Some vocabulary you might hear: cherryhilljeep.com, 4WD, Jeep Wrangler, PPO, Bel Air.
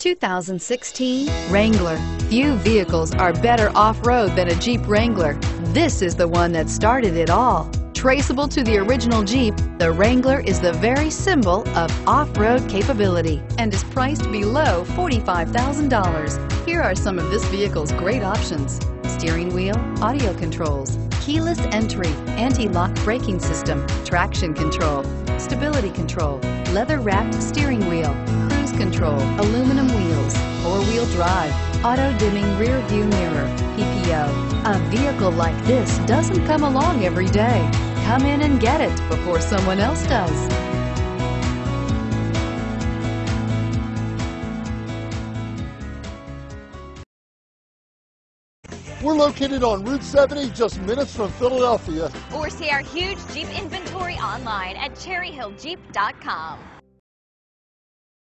2016 Wrangler. Few vehicles are better off-road than a Jeep Wrangler. This is the one that started it all. Traceable to the original Jeep, the Wrangler is the very symbol of off-road capability and is priced below $45,000. Here are some of this vehicle's great options: steering wheel audio controls, keyless entry, anti-lock braking system, traction control, stability control, leather-wrapped steering wheel, cruise control, aluminum wheels, four-wheel drive, auto-dimming rear-view mirror, PPO. A vehicle like this doesn't come along every day. Come in and get it before someone else does. We're located on Route 70, just minutes from Philadelphia. Or see our huge Jeep inventory online at cherryhilljeep.com.